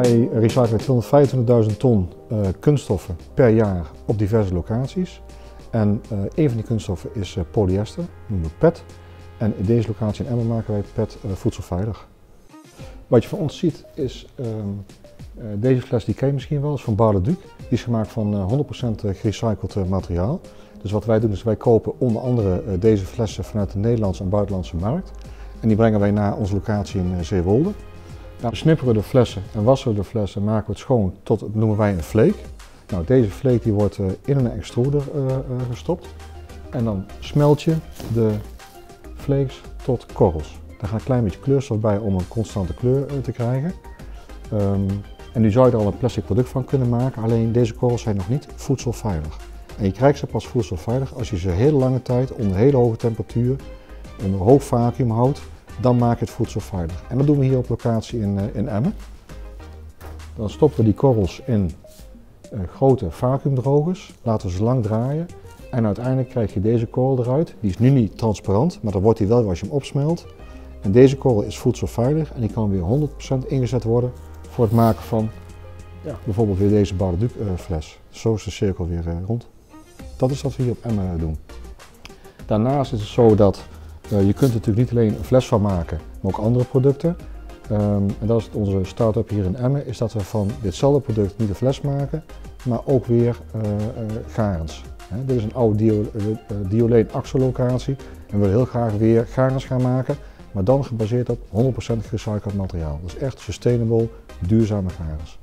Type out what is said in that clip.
Wij recyclen 225.000 ton kunststoffen per jaar op diverse locaties. En een van die kunststoffen is polyester, noemen we PET. En in deze locatie in Emmen maken wij PET voedselveilig. Wat je van ons ziet is deze fles, die ken je misschien wel, is van Bar-le-Duc. Die is gemaakt van 100% gerecycled materiaal. Dus wat wij doen is wij kopen onder andere deze flessen vanuit de Nederlandse en buitenlandse markt. En die brengen wij naar onze locatie in Zeewolde. Nou, snipperen we de flessen en wassen we de flessen en maken we het schoon tot, dat noemen wij een flake. Nou, deze flake die wordt in een extruder gestopt. En dan smelt je de flakes tot korrels. Daar gaat een klein beetje kleurstof bij om een constante kleur te krijgen. En nu zou je er al een plastic product van kunnen maken, alleen deze korrels zijn nog niet voedselveilig. En je krijgt ze pas voedselveilig als je ze heel lange tijd onder hele hoge temperatuur, onder hoog vacuüm houdt. Dan maak je het voedselveilig. En dat doen we hier op locatie in Emmen. Dan stoppen we die korrels in grote vacuümdrogers, laten we ze lang draaien. En uiteindelijk krijg je deze korrel eruit. Die is nu niet transparant, maar dat wordt hij wel als je hem opsmelt. En deze korrel is voedselveilig en die kan weer 100% ingezet worden voor het maken van bijvoorbeeld weer deze Bar-le-Duc fles. Zo is de cirkel weer rond. Dat is wat we hier op Emmen doen. Daarnaast is het zo dat je kunt er natuurlijk niet alleen een fles van maken, maar ook andere producten. En dat is onze start-up hier in Emmen, is dat we van ditzelfde product niet een fles maken, maar ook weer garens. Dit is een oude dioleen-axolocatie en we willen heel graag weer garens gaan maken, maar dan gebaseerd op 100% gerecycled materiaal. Dus echt sustainable, duurzame garens.